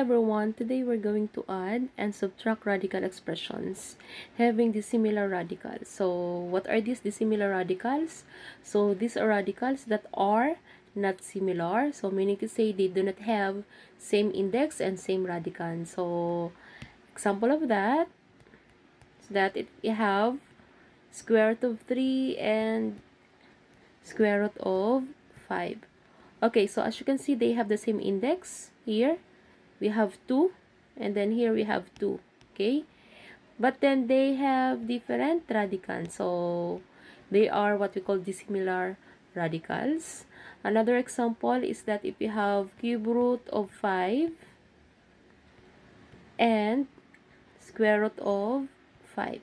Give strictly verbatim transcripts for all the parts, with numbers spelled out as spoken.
everyone, today we're going to add and subtract radical expressions having dissimilar radicals. So what are these dissimilar radicals? So these are radicals that are not similar, so meaning to say they do not have same index and same radicand. So example of that is that it we have square root of three and square root of five. Okay, so as you can see, they have the same index. Here we have two, and then here we have two. Okay, but then they have different radicands, so they are what we call dissimilar radicals. Another example is that if you have cube root of five and square root of five,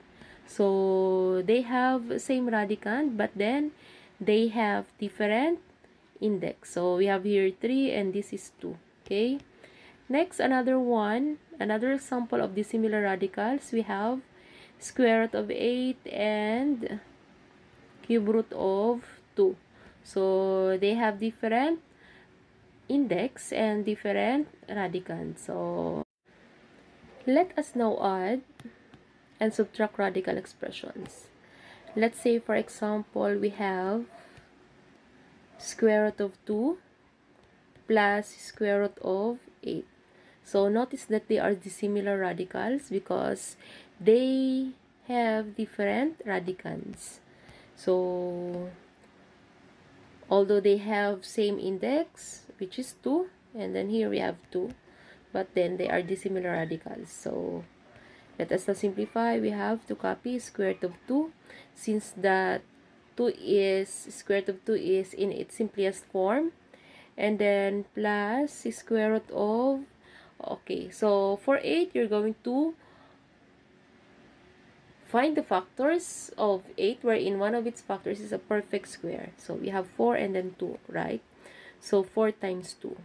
so they have same radicand, but then they have different index. So we have here three and this is two. Okay, next, another one another example of dissimilar radicals, we have square root of eight and cube root of two. So they have different index and different radicand. So let us now add and subtract radical expressions. Let's say, for example, we have square root of two plus square root of eight. So notice that they are dissimilar radicals because they have different radicands. So although they have same index, which is two, and then here we have two, but then they are dissimilar radicals. So let us now simplify. We have to copy square root of two, since that two is square root of two is in its simplest form, and then plus square root of, okay, so for eight you're going to find the factors of eight wherein one of its factors is a perfect square. So we have four and then two, right? So four times two.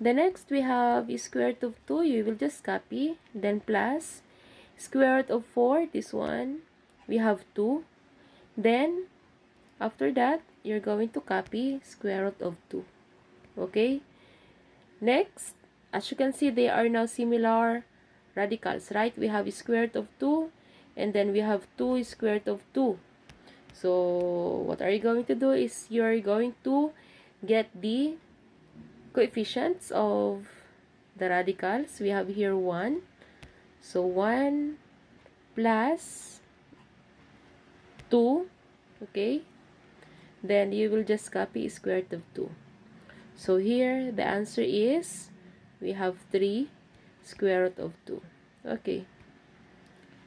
The next we have is square root of two, you will just copy, then plus square root of four, this one we have two, then after that you're going to copy square root of two. Okay, next, as you can see, they are now similar radicals, right? We have square root of two and then we have two square root of two. So what are you going to do is you're going to get the coefficients of the radicals. We have here one, so one plus two. Okay, then you will just copy square root of two. So here the answer is we have three square root of two. Okay,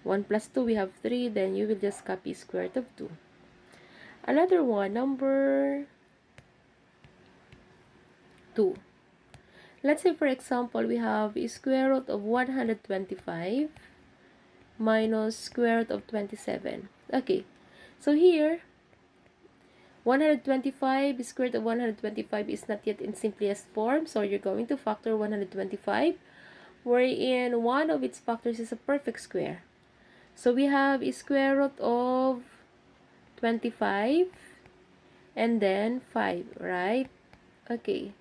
one plus two, we have three, then you will just copy square root of two. Another one, number two. Let's say, for example, we have square root of one hundred twenty-five minus square root of twenty-seven. Okay, so here one hundred twenty-five, square root of one hundred twenty-five is not yet in simplest form, so you're going to factor one hundred twenty-five wherein one of its factors is a perfect square. So we have a square root of twenty-five and then five, right? Okay,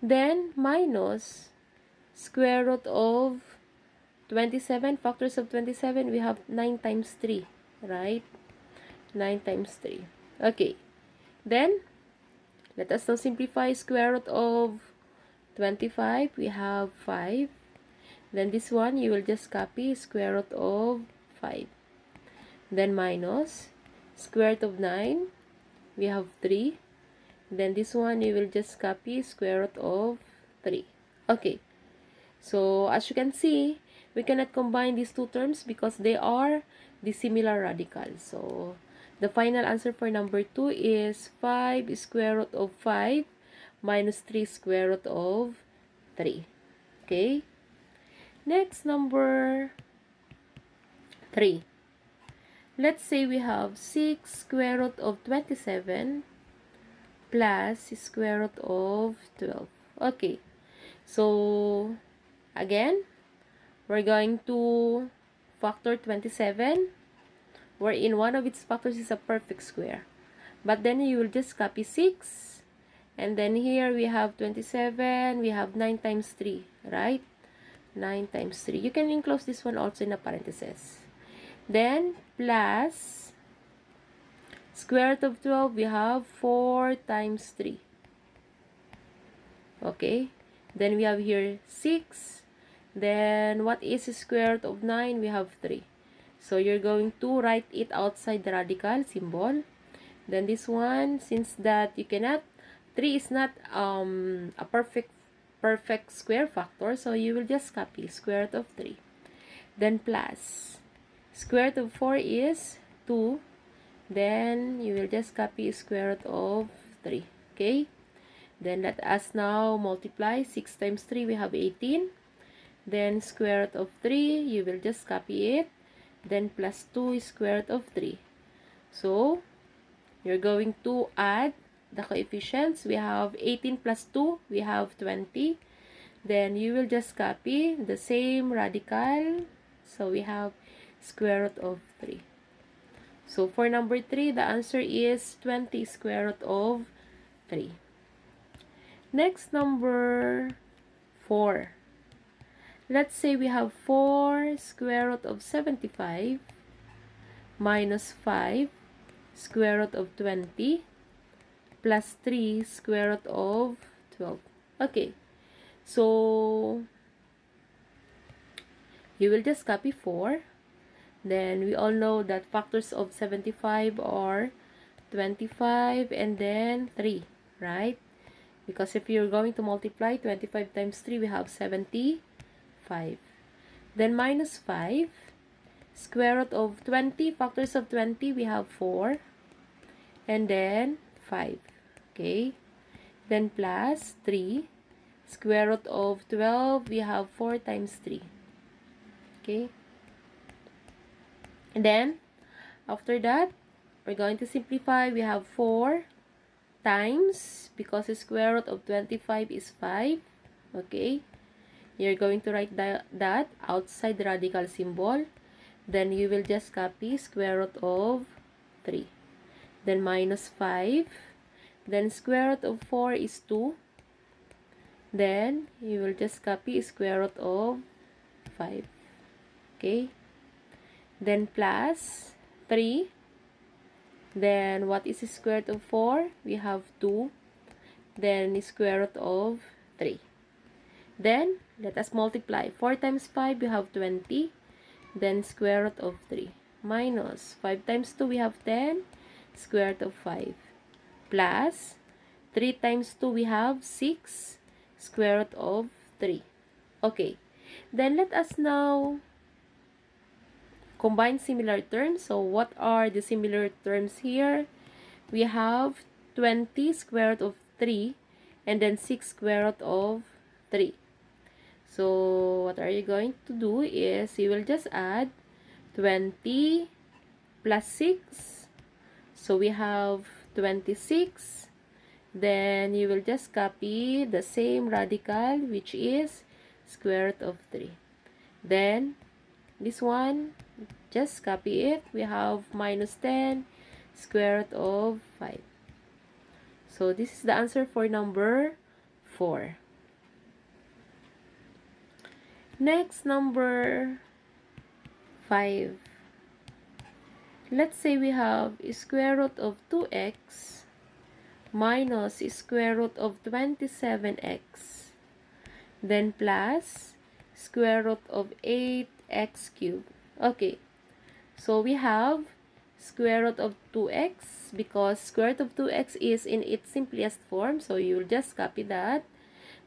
then minus square root of twenty-seven, factors of twenty-seven, we have nine times three, right? nine times three. Okay, then let us now simplify square root of twenty-five, we have five, then this one you will just copy square root of five, then minus square root of nine, we have three, then this one you will just copy square root of three. Okay, so as you can see, we cannot combine these two terms because they are dissimilar radicals. So the final answer for number two is five square root of five minus three square root of three. Okay, next, number three. Let's say we have six square root of twenty-seven plus square root of twelve. Okay, so again, we're going to factor twenty-seven wherein one of its factors is a perfect square, but then you will just copy six, and then here we have twenty-seven, we have nine times three, right? nine times three. You can enclose this one also in a parenthesis. Then plus square root of twelve, we have four times three. Okay, then we have here six. Then what is square root of nine? We have three. So you're going to write it outside the radical symbol. Then this one, since that you cannot, three is not um a perfect perfect square factor, so you will just copy square root of three. Then plus square root of four is two. Then you will just copy square root of three. Okay, then let us now multiply. Six times three, we have eighteen. Then square root of three, you will just copy it. Then plus two square root of three. So you're going to add the coefficients. We have eighteen plus two, we have twenty. Then you will just copy the same radical. So we have square root of three. So for number three, the answer is twenty square root of three. Next, number four. Let's say we have four square root of seventy-five minus five square root of twenty plus three square root of twelve. Okay, so you will just copy four. Then we all know that factors of seventy-five are twenty-five and then three, right? Because if you're going to multiply twenty-five times three, we have seventy-five. Then minus five square root of twenty, factors of twenty, we have four and then five. Okay, then plus three square root of twelve, we have four times three. Okay, and then after that we're going to simplify. We have four times, because the square root of twenty-five is five. Okay, you're going to write that, that outside the radical symbol. Then you will just copy square root of three. Then minus five. Then square root of four is two. Then you will just copy square root of five. Okay. Then plus three. Then what is square root of four? We have two. Then square root of three. Then let us multiply. Four times five, we have twenty. Then square root of three. Minus five times two, we have ten. Square root of five. Plus three times two, we have six. Square root of three. Okay. Then let us now combine similar terms. So what are the similar terms here? We have twenty square root of three. And then six square root of three. So what are you going to do is you will just add twenty plus six. So we have twenty-six. Then you will just copy the same radical, which is square root of three. Then this one, just copy it. We have minus ten square root of five. So this is the answer for number four. Next, number five. Let's say we have square root of two x minus square root of twenty-seven x. Then plus square root of eight x cubed. Okay, so we have square root of two x, because square root of two x is in its simplest form. So you will just copy that.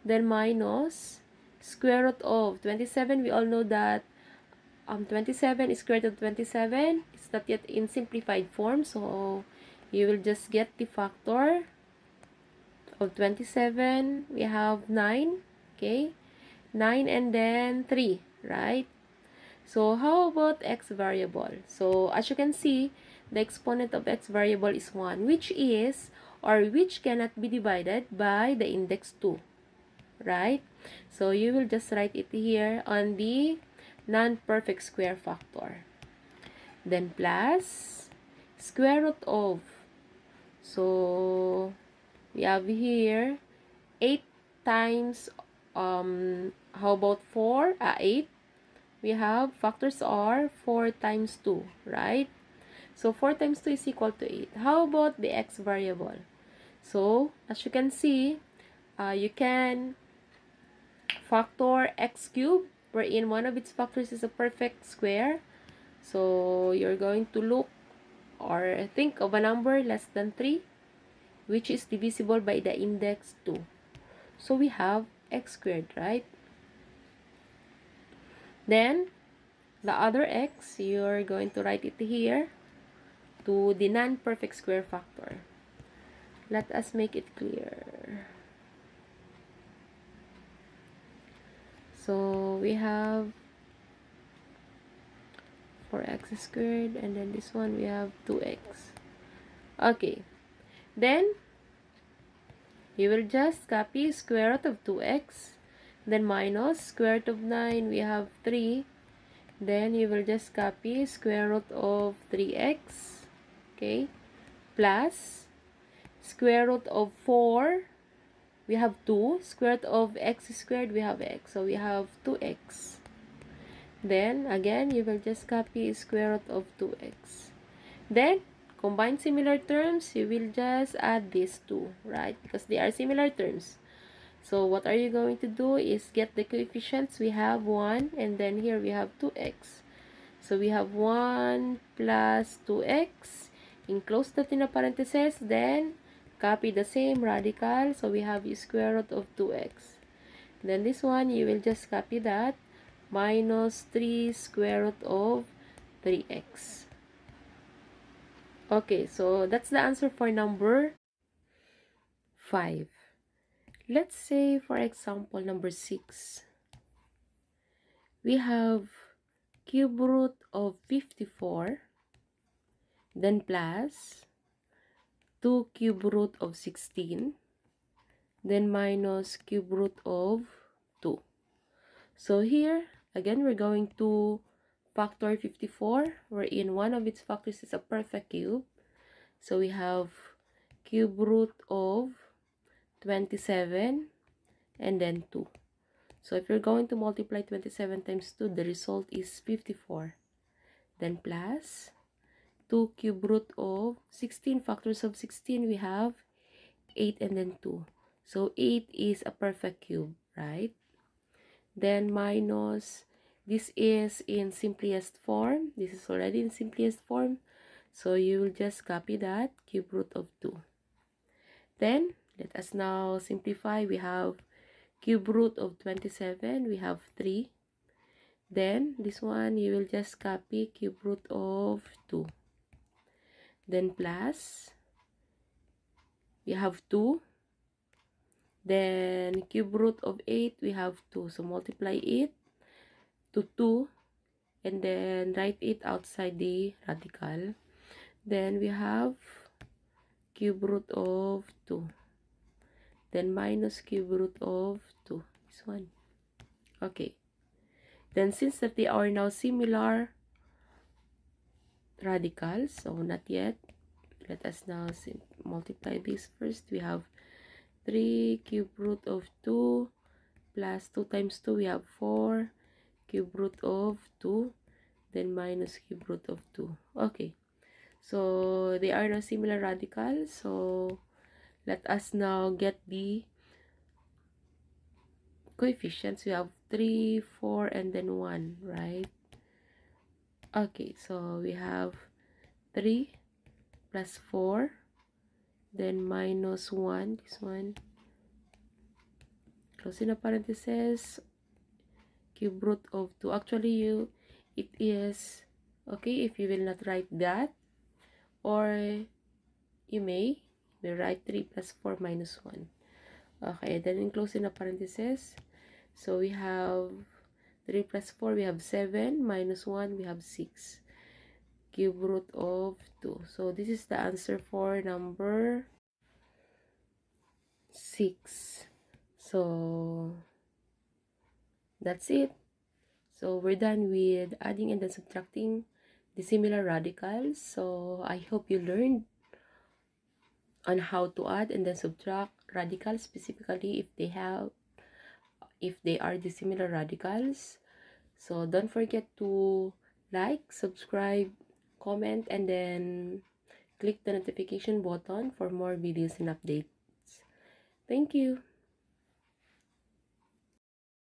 Then minus square root of twenty-seven, we all know that um twenty-seven is square root of twenty-seven. It's not yet in simplified form, so you will just get the factor of twenty-seven. We have nine. Okay, nine and then three, right? So how about x variable? So as you can see, the exponent of x variable is one, which is or which cannot be divided by the index two, right? So you will just write it here on the non-perfect square factor. Then plus square root of, so we have here eight times um How about four? Uh, eight. We have factors are four times two, right? So four times two is equal to eight. How about the x variable? So as you can see, uh, you can factor x cubed, wherein one of its factors is a perfect square. So you're going to look or think of a number less than three, which is divisible by the index two. So we have x squared, right? Then the other x, you're going to write it here to the non-perfect square factor. Let us make it clear. So we have four x squared, and then this one we have two x. Okay, then you will just copy square root of two x, then minus square root of nine, we have three. Then you will just copy square root of three x, okay, plus square root of four, we have two, square root of x squared, we have x, so we have two x. Then again, you will just copy square root of two x. Then combine similar terms, you will just add these two, right? Because they are similar terms. So what are you going to do is get the coefficients. We have one, and then here we have two x. So we have one plus two x. Enclose that in a parenthesis, then copy the same radical. So we have square root of two x. Then this one, you will just copy that. Minus three square root of three x. Okay, so that's the answer for number five. Let's say, for example, number six. We have cube root of fifty-four, then plus two cube root of sixteen, then minus cube root of two. So here, again, we're going to factor fifty-four, wherein one of its factors is a perfect cube. So we have cube root of twenty-seven and then two. So if you're going to multiply twenty-seven times two, the result is fifty-four. Then plus two cube root of sixteen, factors of sixteen, we have eight and then two. So eight is a perfect cube, right? Then minus, this is in simplest form, this is already in simplest form, so you will just copy that, cube root of two. Then let us now simplify. We have cube root of twenty-seven, we have three. Then this one, you will just copy cube root of two. Then plus, we have two. Then cube root of eight, we have two, so multiply it to two and then write it outside the radical. Then we have cube root of two, then minus cube root of two, this one. Okay, then since that they are now similar radicals, so not yet, let us now multiply this first. We have three cube root of two plus two times two, we have four cube root of two, then minus cube root of two. Okay, so they are now similar radicals, so let us now get the coefficients. We have three, four, and then one, right? Okay, so we have three plus four, then minus one, this one, close in a parenthesis, cube root of two. Actually, you it is okay if you will not write that, or you may you write three plus four minus one. Okay, then close in a parenthesis, so we have three plus four, we have seven, minus one, we have six, cube root of two. So this is the answer for number six. So that's it. So we're done with adding and then subtracting the similar radicals. So I hope you learned on how to add and then subtract radicals, specifically if they have if they are dissimilar radicals. So don't forget to like, subscribe, comment, and then click the notification button for more videos and updates. Thank you.